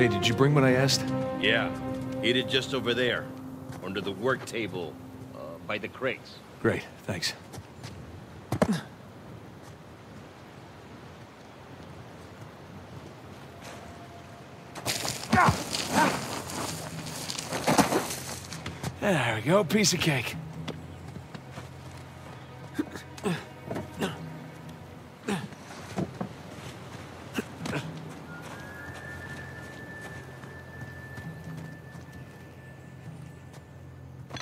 Hey, did you bring what I asked? Yeah. Hid it just over there. Under the work table. By the crates. Great, thanks. There we go, piece of cake.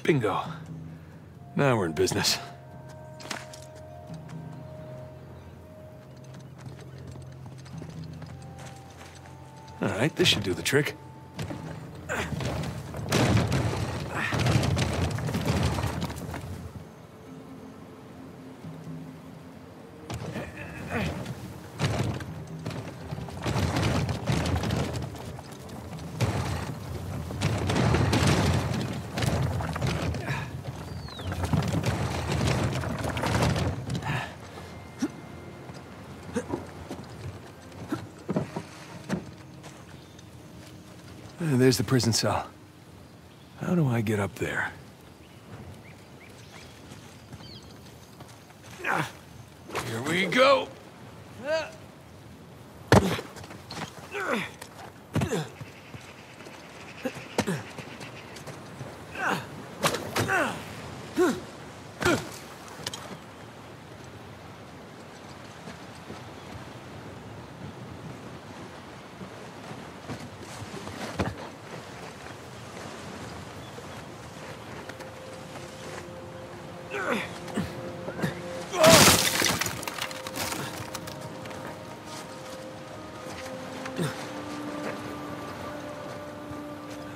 Bingo. Now we're in business. All right, this should do the trick. There's the prison cell. How do I get up there? Here we go!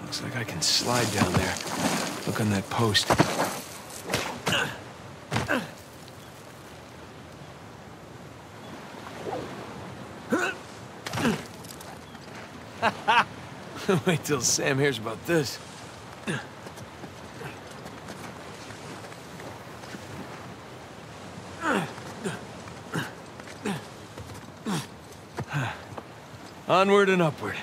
Looks like I can slide down there. Look on that post. Wait till Sam hears about this. Onward and upward.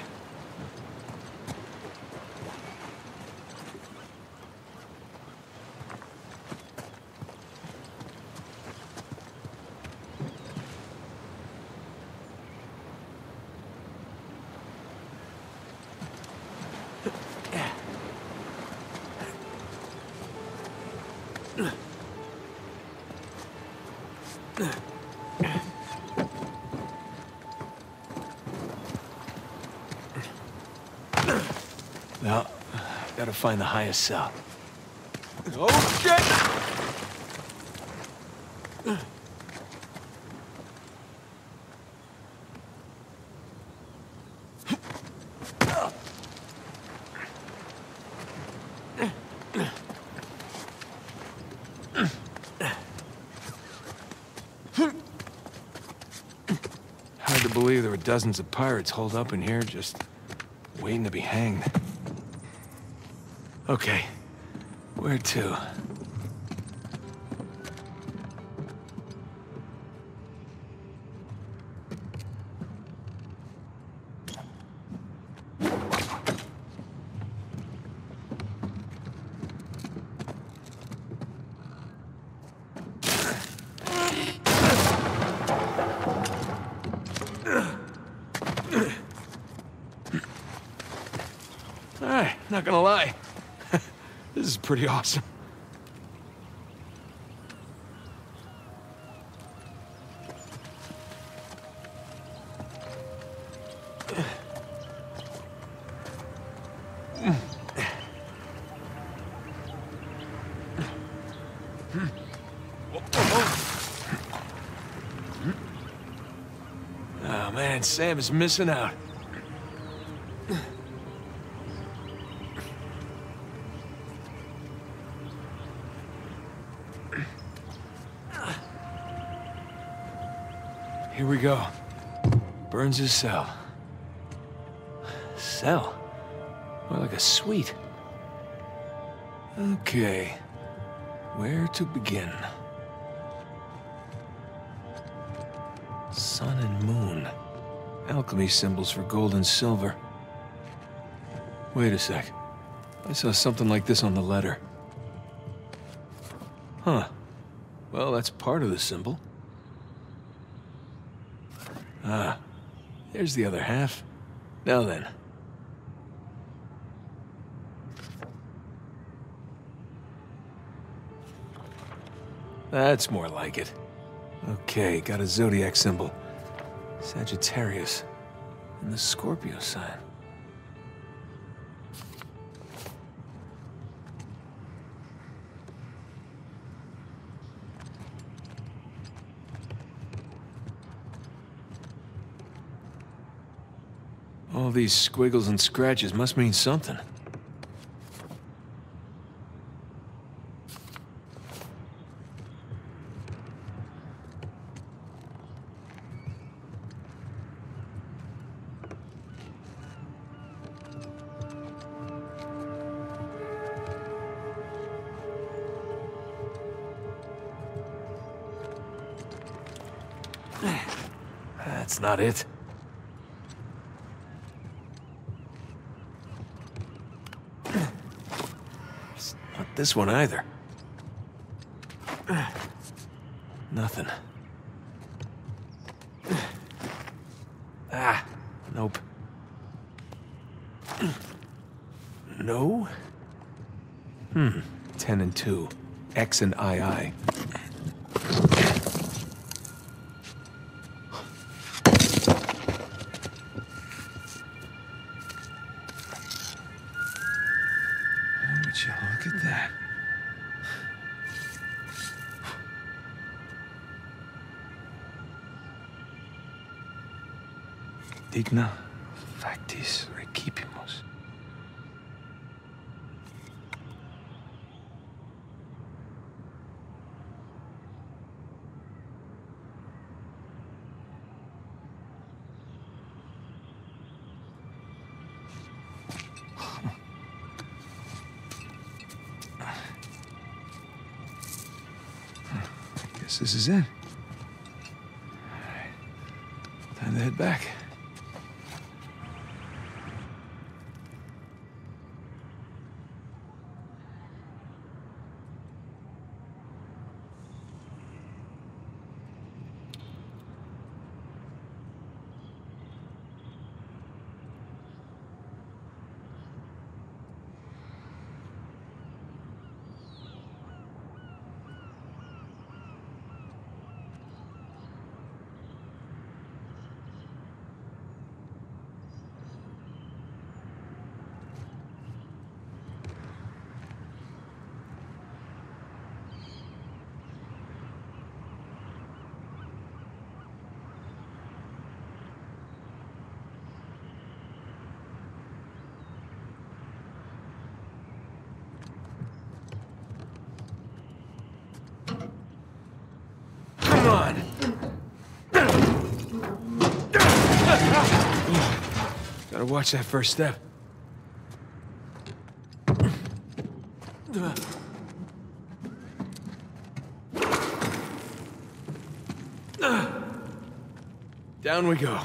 Now, gotta find the highest cell. Oh, shit! Hard to believe there were dozens of pirates holed up in here just waiting to be hanged. Okay, where to? All right, not gonna lie. This is pretty awesome. Oh man, Sam is missing out. Here we go. Burns his cell. Cell? More like a suite. Okay. Where to begin? Sun and moon. Alchemy symbols for gold and silver. Wait a sec. I saw something like this on the letter. Huh. Well, that's part of the symbol. Ah. There's the other half. Now then. That's more like it. Okay, got a zodiac symbol. Sagittarius. And the Scorpio sign. All these squiggles and scratches must mean something. That's not it. It's not this one either. Nothing. Ah, nope. No? 10 and 2. X and II. Digna factus recipimus. I guess this is it. All right. Time to head back. Gotta watch that first step. Down we go.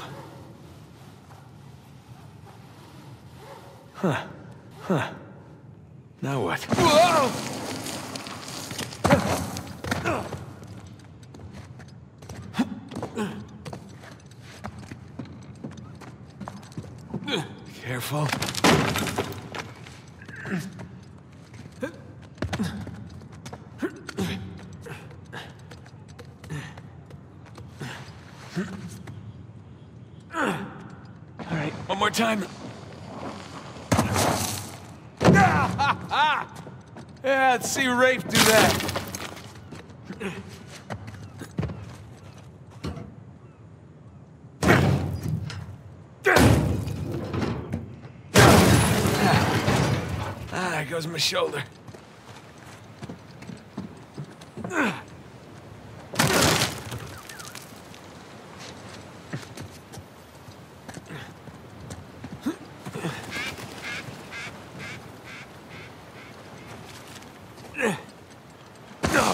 Huh. Now what? Whoa! Careful. All right, one more time. Yeah, let's see Rafe do that. Goes my shoulder. Oh,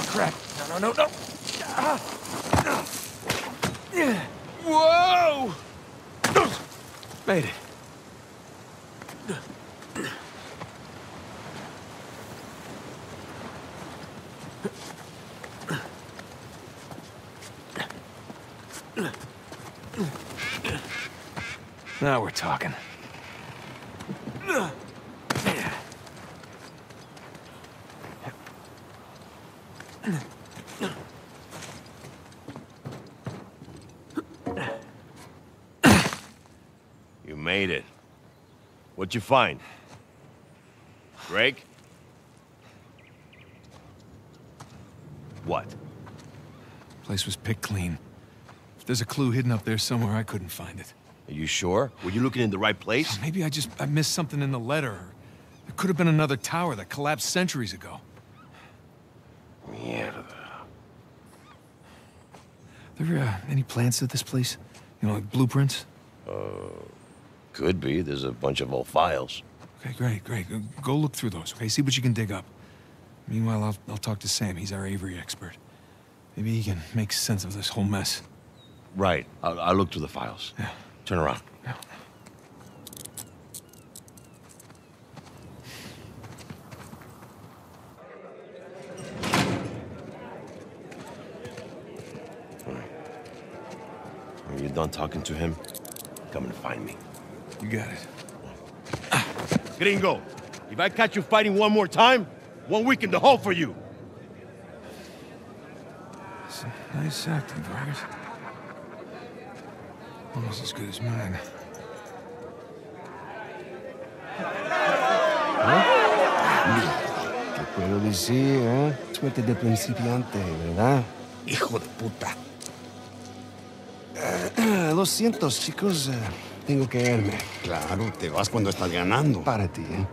crap. No. Whoa! Made it. Now we're talking. You made it. What'd you find? Drake? What? Place was picked clean. If there's a clue hidden up there somewhere, I couldn't find it. Are you sure? Were you looking in the right place? Maybe I missed something in the letter. There could have been another tower that collapsed centuries ago. Yeah. There any plans at this place? You know, like blueprints? Could be. There's a bunch of old files. Okay, great. Go look through those, okay? See what you can dig up. Meanwhile, I'll talk to Sam. He's our Avery expert. Maybe he can make sense of this whole mess. Right. I'll look through the files. Yeah. Turn around. Yeah. All right. When you're done talking to him, come and find me. You got it. Gringo, if I catch you fighting one more time, 1 week in the hole for you. It's nice acting, Vargas. Almost as good as mine. ¿Qué puedo decir, eh? Suerte de principiante, ¿verdad? Hijo de puta. Lo siento, chicos. Tengo que irme. Claro, te vas cuando estás ganando. Para ti, eh.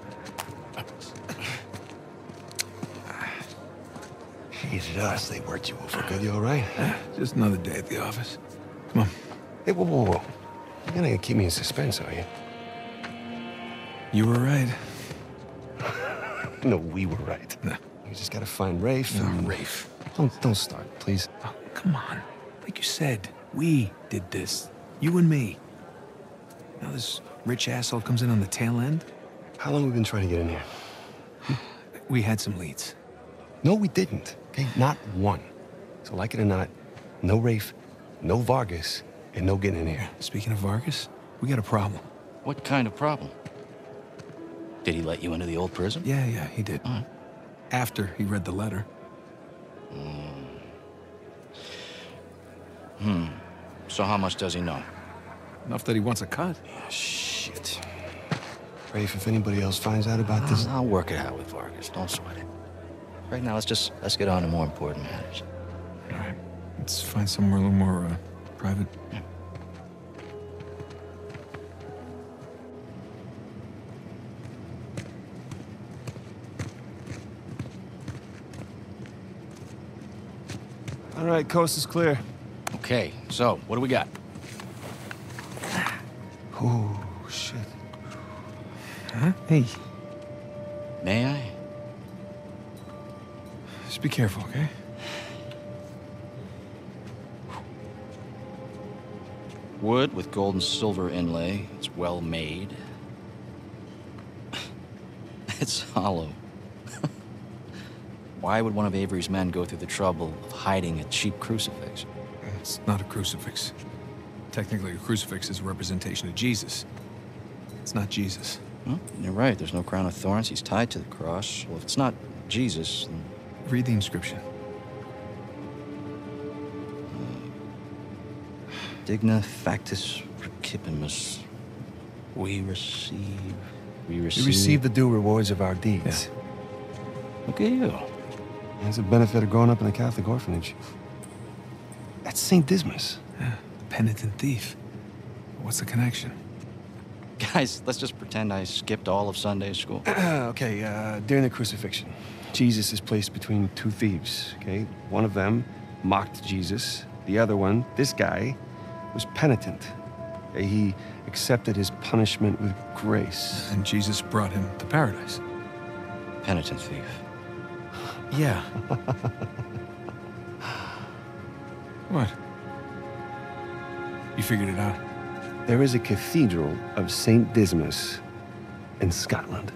Jesus, they worked you over good. You all right? Just another day at the office. Come on. Hey, whoa. You're gonna keep me in suspense, are you? You were right. No, we were right. No. You just gotta find Rafe. No, Rafe. Don't start, please. Oh, come on. Like you said, we did this. You and me. Now this rich asshole comes in on the tail end? How long have we been trying to get in here? We had some leads. No, we didn't. Okay, not one. So like it or not, no Rafe, no Vargas, and no getting in here. Speaking of Vargas, we got a problem. What kind of problem? Did he let you into the old prison? Yeah, he did. All right. After he read the letter. So how much does he know? Enough that he wants a cut. Yeah, shit. Rafe, if anybody else finds out about this... I'll work it out with Vargas. Don't sweat it. Right now, let's get on to more important matters. All right. Let's find somewhere a little more, private. Yeah. All right, coast is clear. Okay, so, what do we got? Oh, shit. Huh? Hey. May I? Just be careful, okay? Wood with gold and silver inlay. It's well made. It's hollow. Why would one of Avery's men go through the trouble of hiding a cheap crucifix? It's not a crucifix. Technically, a crucifix is a representation of Jesus. It's not Jesus. Well, you're right. There's no crown of thorns. He's tied to the cross. Well, if it's not Jesus, then... Read the inscription. Digna factus recipimus. We receive the due rewards of our deeds. Yeah. Look at you. That's the benefit of growing up in a Catholic orphanage. That's Saint Dismas. Yeah. Penitent thief. What's the connection? Guys, let's just pretend I skipped all of Sunday school. Okay, during the crucifixion, Jesus is placed between two thieves, okay? One of them mocked Jesus. The other one, this guy, was penitent. He accepted his punishment with grace. And Jesus brought him to paradise. Penitent thief. Yeah. What? You figured it out? There is a cathedral of Saint Dismas in Scotland.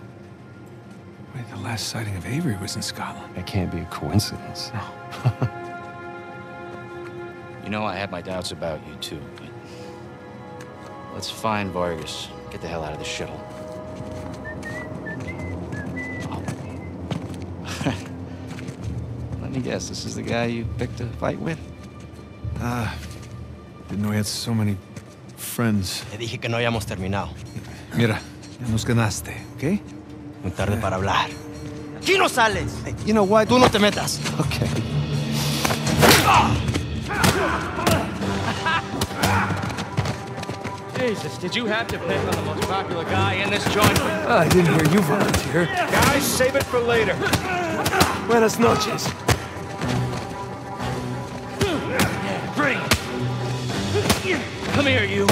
Wait, the last sighting of Avery was in Scotland. That can't be a coincidence. No. You know, I had my doubts about you, too, but... Let's find Vargas. Get the hell out of this shithole. Let me guess, this is the guy you picked a fight with? Didn't know he had so many friends. Te dije que no hayamos terminado. Mira, ya nos ganaste, ¿okay? Muy tarde para hablar. Aquí no sales. You know what? Tú no te metas. Okay. Jesus, did you have to pick on the most popular guy in this joint? I didn't hear you volunteer. Guys, save it for later. Buenas noches. Bring it. Come here, you.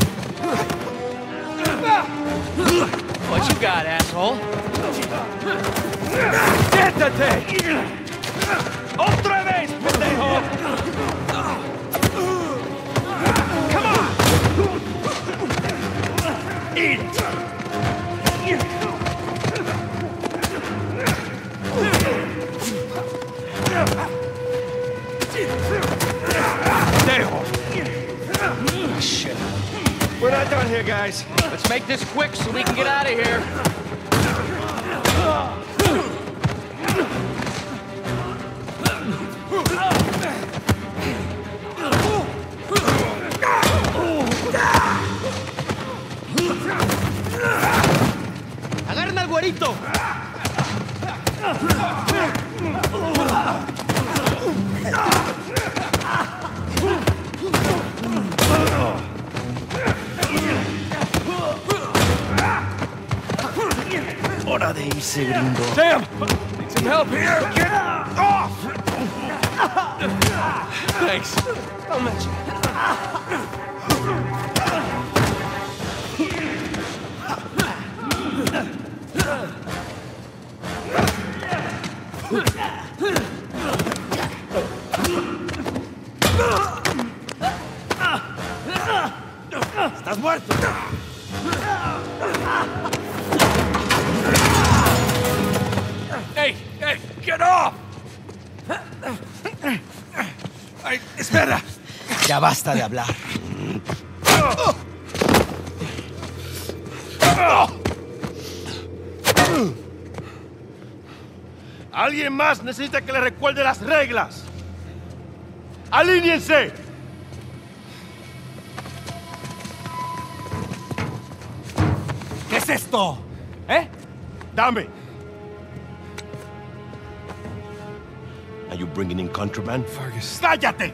What you got, asshole? Quietate! Otra vez, pendejo! Come on! Eat it! Pendejo! Oh, shit. We're not done here, guys. Let's make this quick so we can get out of here. Agarren al güerito. Hora de irse, gringo. Sam! Need some help here! Get off! Thanks. I'll match you. Estás muerto. Hey, get off! Ay, espera. Ya basta de hablar. Alguien más necesita que le recuerde las reglas. Alíñense. ¿Qué es esto? ¿Eh? Dame. Are you bringing in contraband? Fergus. Cállate!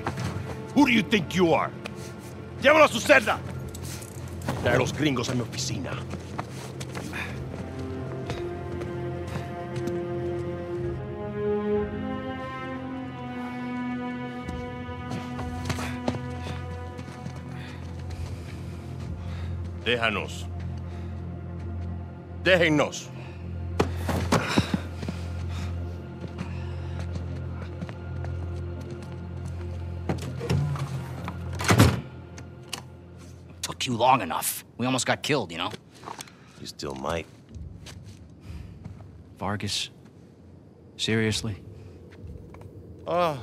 Who do you think you are? Llévalo a su celda. Trae a los gringos a mi oficina. Déjanos. Déjennos. You long enough. We almost got killed, you know? You still might. Vargas? Seriously? Oh,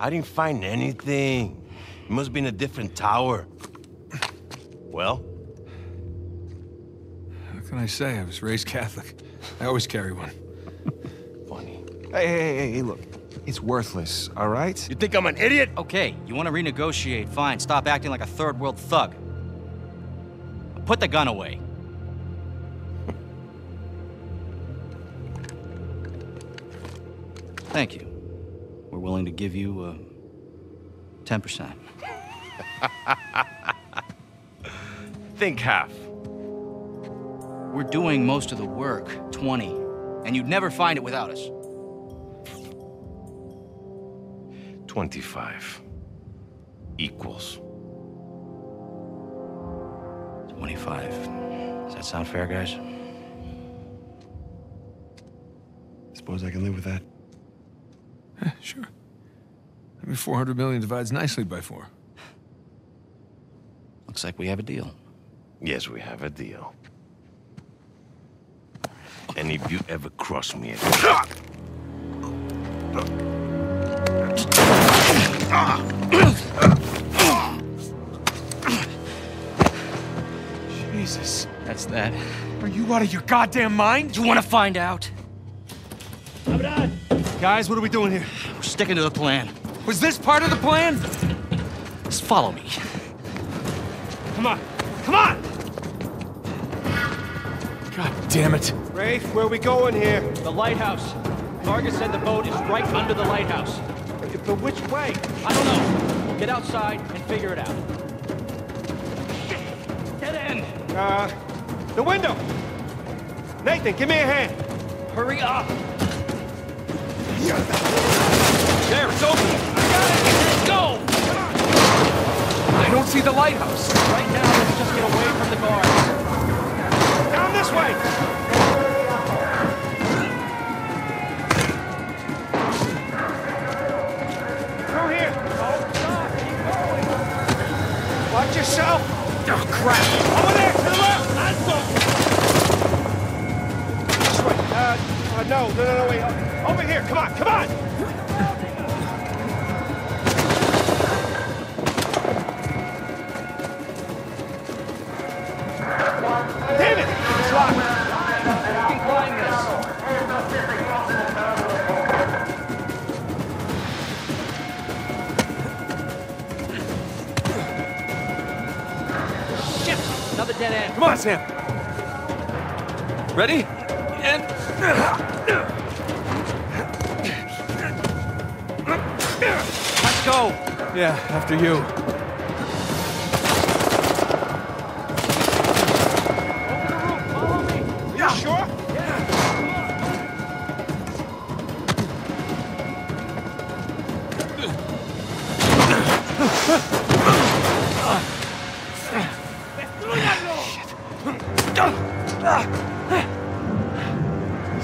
I didn't find anything. It must be in a different tower. Well? How can I say? I was raised Catholic. I always carry one. Funny. Hey, look. It's worthless, all right? You think I'm an idiot? Okay, you want to renegotiate, fine. Stop acting like a third-world thug. Put the gun away. Thank you. We're willing to give you 10%. Think half. We're doing most of the work, 20, and you'd never find it without us. 25 equals. 25. Does that sound fair, guys? Suppose I can live with that. Sure. I mean, 400 million divides nicely by 4. Looks like we have a deal. Yes, we have a deal. And if you ever cross me again... Jesus, that's that. Are you out of your goddamn mind? You want to find out? Guys, what are we doing here? We're sticking to the plan. Was this part of the plan? Just follow me. Come on. Come on! God damn it. Rafe, where are we going here? The lighthouse. Vargas said the boat is right under the lighthouse. But which way? I don't know. Get outside and figure it out. Dead end! The window! Nathan, give me a hand! Hurry up! There, it's open! I got it! Let's go! Come on. I don't see the lighthouse. Right now, let's just get away from the guards. Down this way! Watch yourself! Oh, crap! Over there, to the left! That's open! This way. No, wait. Over here, come on, come on! Damn it! It's locked! You can climb this. Another dead end. Come on, Sam. Ready? And... Let's go. Yeah, after you. Open the roof. Follow me. Yeah. You sure? Yeah.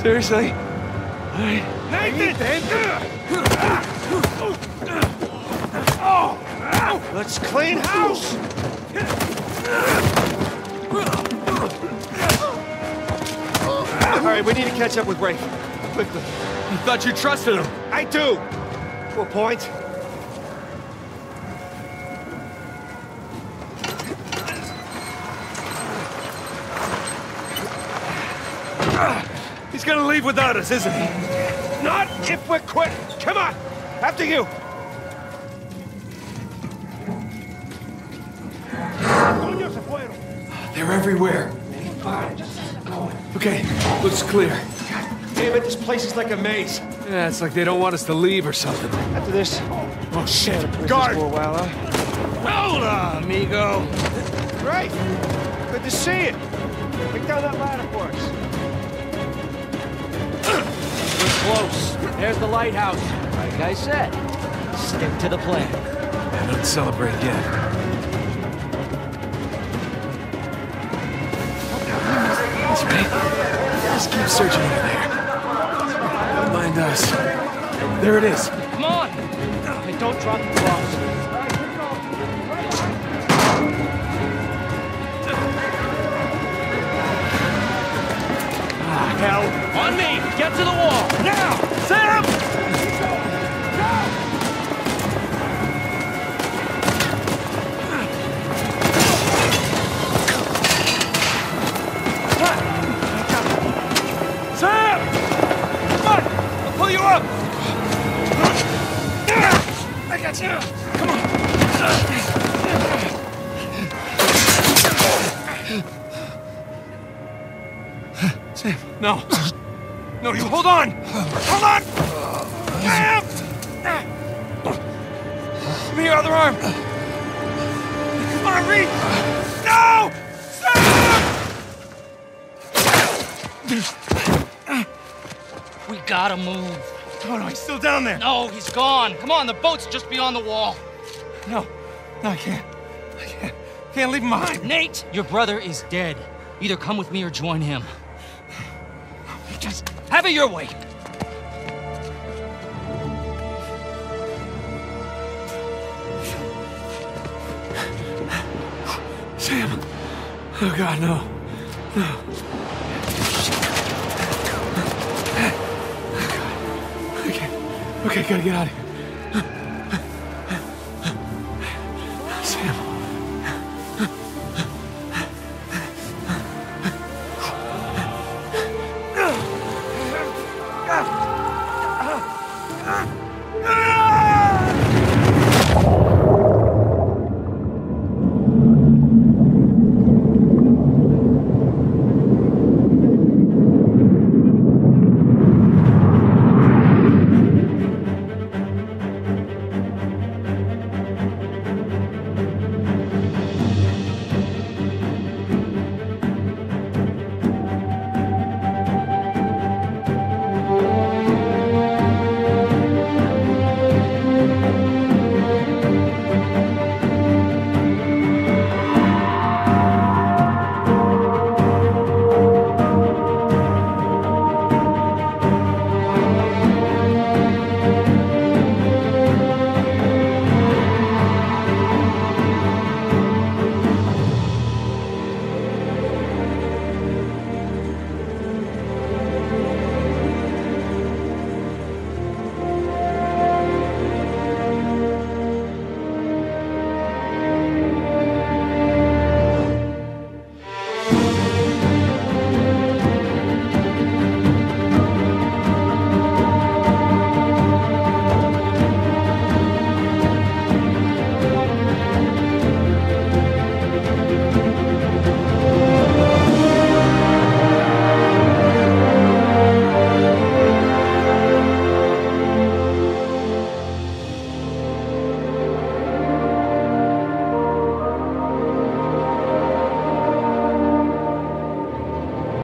Seriously? All right. Nathan! Oh! Let's clean house! All right, we need to catch up with Rafe. Quickly. You thought you trusted him. I do! To a point. He's gonna leave without us, isn't he? Not if we're quick! Come on! After you! They're everywhere. Okay, looks clear. God damn it, this place is like a maze. Yeah, it's like they don't want us to leave or something. After this... Oh, shit! Guard! For a while, huh? Hold on, amigo! Right! Good to see you! Pick down that ladder for us. Close. There's the lighthouse. Like I said, stick to the plan. And don't celebrate yet. That's right. Just keep searching over there. Don't mind us. There it is. Come on! Hey, don't drop the box. On me! Get to the wall! Now! Sam! Go! Sam! Come on! I'll pull you up! I got you! Come on! Sam, no! No, you hold on! Hold on! Give me your other arm! Come on, reach! No! Sam! We gotta move. No, he's still down there. No, he's gone. Come on, the boat's just beyond the wall. No, I can't. I can't leave him behind. Nate, your brother is dead. Either come with me or join him. Just... have it your way! Sam! Oh God, no. No. Oh God. Okay, gotta get out of here.